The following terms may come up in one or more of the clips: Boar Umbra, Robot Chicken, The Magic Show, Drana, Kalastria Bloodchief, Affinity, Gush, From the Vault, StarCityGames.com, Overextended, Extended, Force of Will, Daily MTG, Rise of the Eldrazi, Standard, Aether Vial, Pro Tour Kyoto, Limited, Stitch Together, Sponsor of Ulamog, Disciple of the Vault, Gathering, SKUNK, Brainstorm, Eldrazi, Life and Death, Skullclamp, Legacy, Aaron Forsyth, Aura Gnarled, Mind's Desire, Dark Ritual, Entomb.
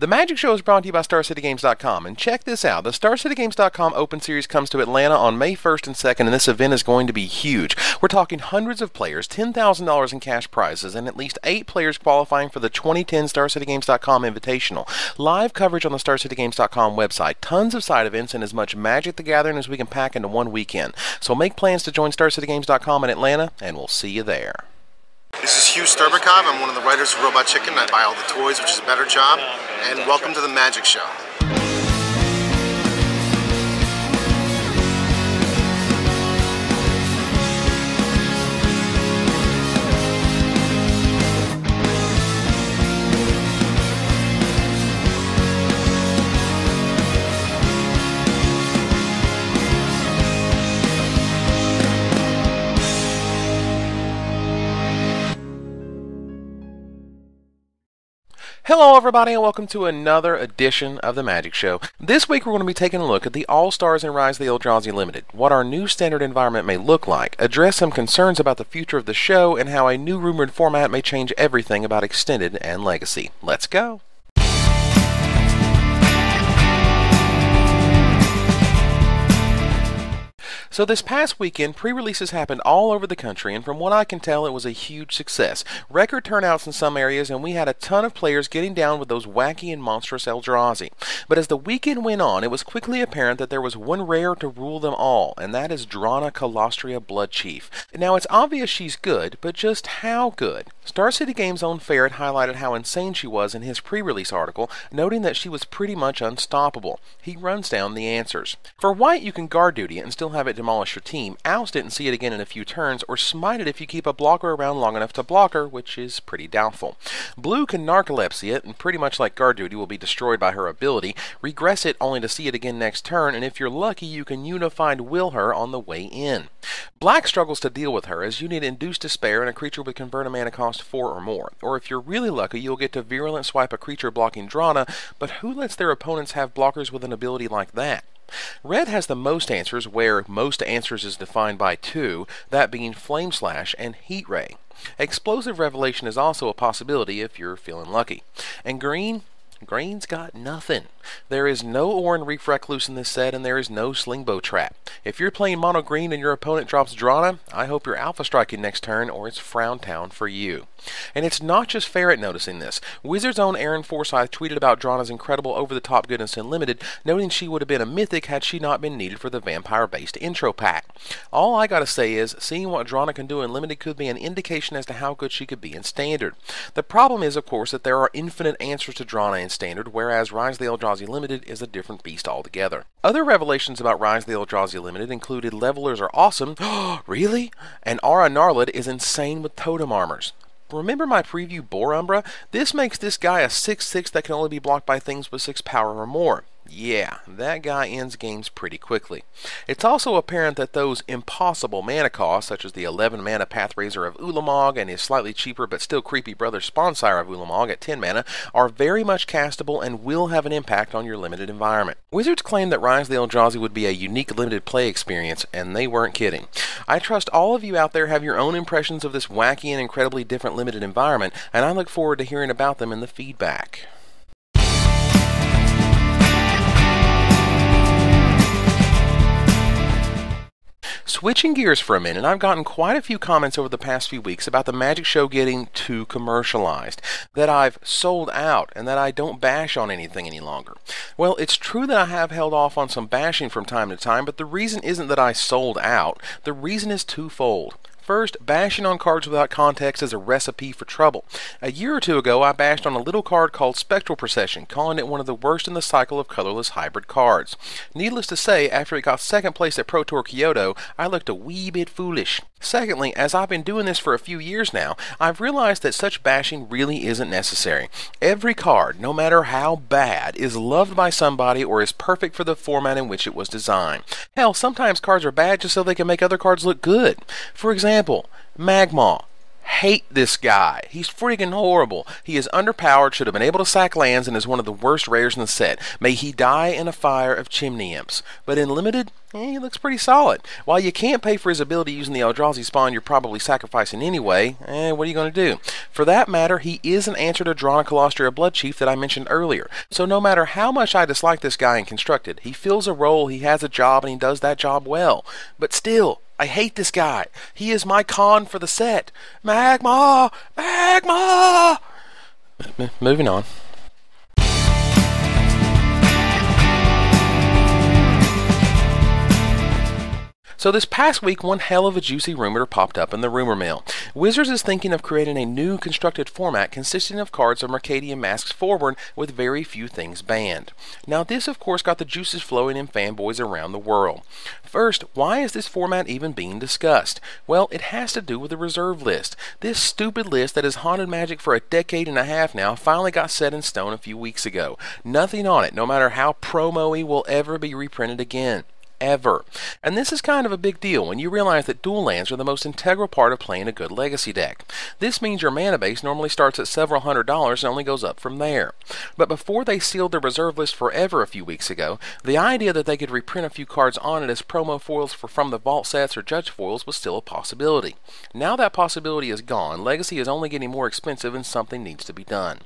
The Magic Show is brought to you by StarCityGames.com, and check this out. The StarCityGames.com Open Series comes to Atlanta on May 1st and 2nd, and this event is going to be huge. We're talking hundreds of players, $10,000 in cash prizes, and at least 8 players qualifying for the 2010 StarCityGames.com Invitational. Live coverage on the StarCityGames.com website, tons of side events, and as much Magic the Gathering as we can pack into one weekend. So make plans to join StarCityGames.com in Atlanta, and we'll see you there. This is Hugh Sterbakov. I'm one of the writers of Robot Chicken. I buy all the toys, which is a better job. And welcome to the Magic Show. Hello everybody, and welcome to another edition of the Magic Show. This week we're going to be taking a look at the All-Stars in Rise of the Eldrazi Limited, what our new standard environment may look like, address some concerns about the future of the show, and how a new rumored format may change everything about Extended and Legacy. Let's go! So this past weekend, pre-releases happened all over the country, and from what I can tell, it was a huge success. Record turnouts in some areas, and we had a ton of players getting down with those wacky and monstrous Eldrazi. But as the weekend went on, it was quickly apparent that there was one rare to rule them all, and that is Drana Kalastria Bloodchief. Now, it's obvious she's good, but just how good? Star City Games' own Ferret highlighted how insane she was in his pre-release article, noting that she was pretty much unstoppable. He runs down the answers. For white, you can guard duty and still have it demolish your team, oust it and see it again in a few turns, or smite it if you keep a blocker around long enough to block her, which is pretty doubtful. Blue can narcolepsy it, and pretty much like guard duty will be destroyed by her ability, regress it only to see it again next turn, and if you're lucky you can unified will her on the way in. Black struggles to deal with her, as you need Induce Despair and a creature with convert a mana cost 4 or more, or if you're really lucky you'll get to virulent swipe a creature blocking Drana, but who lets their opponents have blockers with an ability like that? Red has the most answers, where most answers is defined by 2, that being Flame Slash and Heat Ray. Explosive Revelation is also a possibility if you're feeling lucky. And green? Green's got nothing. There is no Orin Reef Recluse in this set, and there is no Slingbow Trap. If you're playing mono green and your opponent drops Drana, I hope you're Alpha Striking next turn, or it's Frown Town for you. And it's not just Ferret noticing this. Wizards' own Aaron Forsyth tweeted about Drana's incredible over-the-top goodness in Limited, noting she would have been a mythic had she not been needed for the vampire-based intro pack. All I gotta say is, seeing what Drana can do in Limited could be an indication as to how good she could be in Standard. The problem is, of course, that there are infinite answers to Drana in Standard, whereas Rise of the Eldrazi Limited is a different beast altogether. Other revelations about Rise of the Eldrazi Limited included Levelers are awesome, really? And Aura Gnarled is insane with totem armors. Remember my preview Boar Umbra? This makes this guy a 6/6 that can only be blocked by things with 6 power or more. Yeah, that guy ends games pretty quickly. It's also apparent that those impossible mana costs, such as the 11 mana Pathrazer of Ulamog and his slightly cheaper but still creepy brother Sponsor of Ulamog at 10 mana, are very much castable and will have an impact on your limited environment. Wizards claimed that Rise of the Eldrazi would be a unique limited play experience, and they weren't kidding. I trust all of you out there have your own impressions of this wacky and incredibly different limited environment, and I look forward to hearing about them in the feedback. Switching gears for a minute, I've gotten quite a few comments over the past few weeks about the Magic Show getting too commercialized, that I've sold out, and that I don't bash on anything any longer. Well, it's true that I have held off on some bashing from time to time, but the reason isn't that I sold out. The reason is twofold. First, bashing on cards without context is a recipe for trouble. A year or two ago, I bashed on a little card called Spectral Procession, calling it one of the worst in the cycle of colorless hybrid cards. Needless to say, after it got second place at Pro Tour Kyoto, I looked a wee bit foolish. Secondly, as I've been doing this for a few years now, I've realized that such bashing really isn't necessary. Every card, no matter how bad, is loved by somebody or is perfect for the format in which it was designed. Hell, sometimes cards are bad just so they can make other cards look good. For example, Magmaw. hate this guy. He's freaking horrible. He is underpowered, should have been able to sack lands, and is one of the worst rares in the set. May he die in a fire of chimney imps. But in limited, he looks pretty solid. While you can't pay for his ability using the Eldrazi spawn you're probably sacrificing anyway, what are you going to do? For that matter, he is an answer to Drana, Kalastria Bloodchief that I mentioned earlier. So no matter how much I dislike this guy in Constructed, he fills a role, he has a job, and he does that job well. But still, I hate this guy. He is my con for the set. Magmaw! Magmaw! Moving on. So this past week, one hell of a juicy rumor popped up in the rumor mill. Wizards is thinking of creating a new constructed format consisting of cards of Mercadian Masks forward with very few things banned. Now this of course got the juices flowing in fanboys around the world. First, why is this format even being discussed? Well, it has to do with the reserve list. This stupid list that has haunted Magic for a decade and a half now finally got set in stone a few weeks ago. Nothing on it, no matter how promo-y, will ever be reprinted again. Ever. And this is kind of a big deal when you realize that dual lands are the most integral part of playing a good Legacy deck. This means your mana base normally starts at several $100s and only goes up from there. But before they sealed their reserve list forever a few weeks ago, the idea that they could reprint a few cards on it as promo foils for From the Vault sets or Judge foils was still a possibility. Now that possibility is gone, Legacy is only getting more expensive and something needs to be done.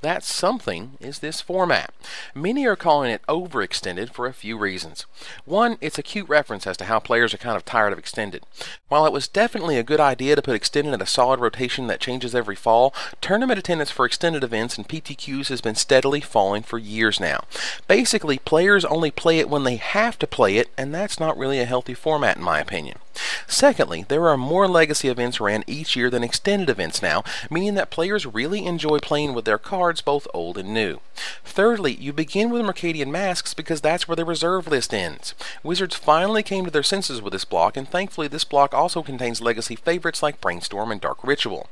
That something is this format. Many are calling it overextended for a few reasons. One, it's a cute reference as to how players are kind of tired of Extended. While it was definitely a good idea to put Extended in a solid rotation that changes every fall, tournament attendance for Extended events and PTQs has been steadily falling for years now. Basically, players only play it when they have to play it, and that's not really a healthy format in my opinion. Secondly, there are more Legacy events ran each year than Extended events now, meaning that players really enjoy playing with their cards, both old and new. Thirdly, you begin with Mercadian Masks because that's where the reserve list ends. Wizards finally came to their senses with this block, and thankfully this block also contains Legacy favorites like Brainstorm and Dark Ritual.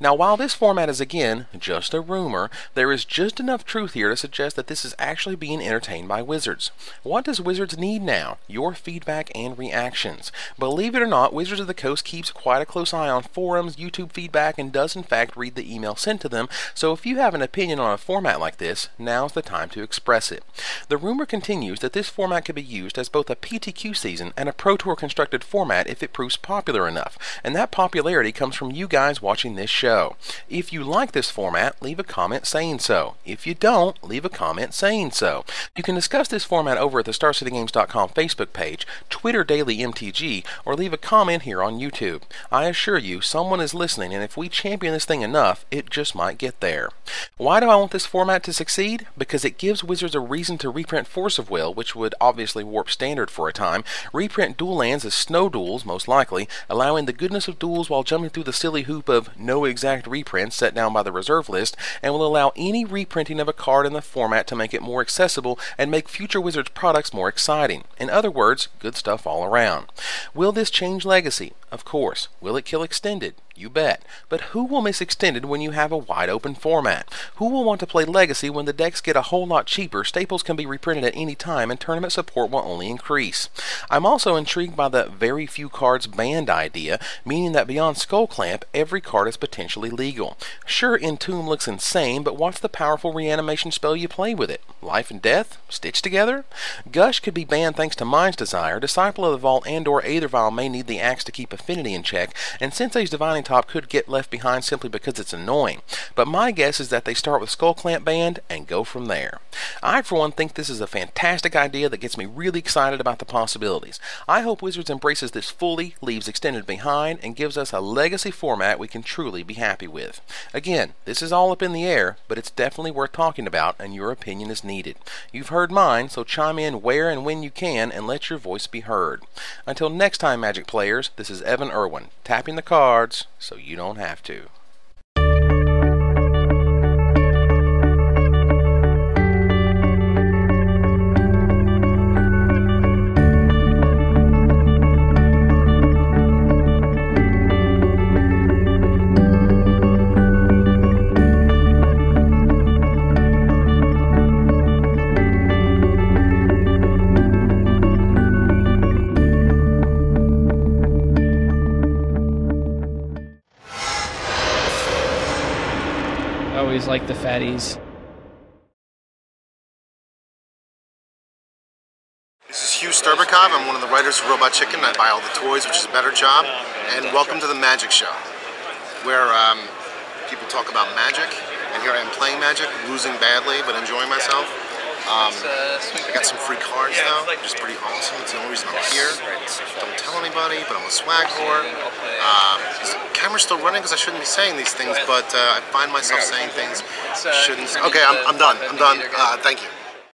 Now while this format is again just a rumor, there is just enough truth here to suggest that this is actually being entertained by Wizards. What does Wizards need now? Your feedback and reactions. Believe it or not, Wizards of the Coast keeps quite a close eye on forums, YouTube feedback, and does in fact read the email sent to them, so if you have an opinion on a format like this, now's the time to express it. The rumor continues that this format could be used as both a PTQ season and a Pro Tour constructed format if it proves popular enough, and that popularity comes from you guys watching this show. If you like this format, leave a comment saying so. If you don't, leave a comment saying so. You can discuss this format over at the StarCityGames.com Facebook page, Twitter Daily MTG, or leave a comment here on YouTube. I assure you, someone is listening, and if we champion this thing enough, it just might get there. Why do I want this format to succeed? Because it gives Wizards a reason to reprint Force of Will, which would obviously warp Standard for a time, reprint dual lands as snow duels, most likely, allowing the goodness of duels while jumping through the silly hoop of no exact reprints set down by the reserve list, and will allow any reprinting of a card in the format to make it more accessible and make future Wizards products more exciting. In other words, good stuff all around. Will this change Legacy? Of course. Will it kill Extended? You bet. But who will miss Extended when you have a wide open format? Who will want to play Legacy when the decks get a whole lot cheaper, staples can be reprinted at any time, and tournament support will only increase? I'm also intrigued by the very few cards banned idea, meaning that beyond Skullclamp, every card is potentially legal. Sure, Entomb looks insane, but what's the powerful reanimation spell you play with it? Life and Death? Stitch Together? Gush could be banned thanks to Mind's Desire, Disciple of the Vault and or Aether Vial may need the axe to keep affinity in check, and Sensei's Divining Top could get left behind simply because it's annoying, but my guess is that they start with Skullclamp banned and go from there. I for one think this is a fantastic idea that gets me really excited about the possibilities. I hope Wizards embraces this fully, leaves Extended behind, and gives us a Legacy format we can truly be happy with. Again, this is all up in the air, but it's definitely worth talking about and your opinion is needed. You've heard mine, so chime in where and when you can and let your voice be heard. Until next time, Magic players, this is Evan Irwin, tapping the cards so you don't have to. always like the fatties. This is Hugh Sterbakov. I'm one of the writers of Robot Chicken. I buy all the toys, which is a better job. And welcome to the Magic Show, where people talk about magic. And here I am playing Magic, losing badly, but enjoying myself. I got some free cards now, which is pretty awesome. It's the only reason I'm here. Don't tell anybody, but I'm a swag whore. Is the camera's still running? Because I shouldn't be saying these things, but I find myself saying things I shouldn't. Okay, I'm done. Thank you.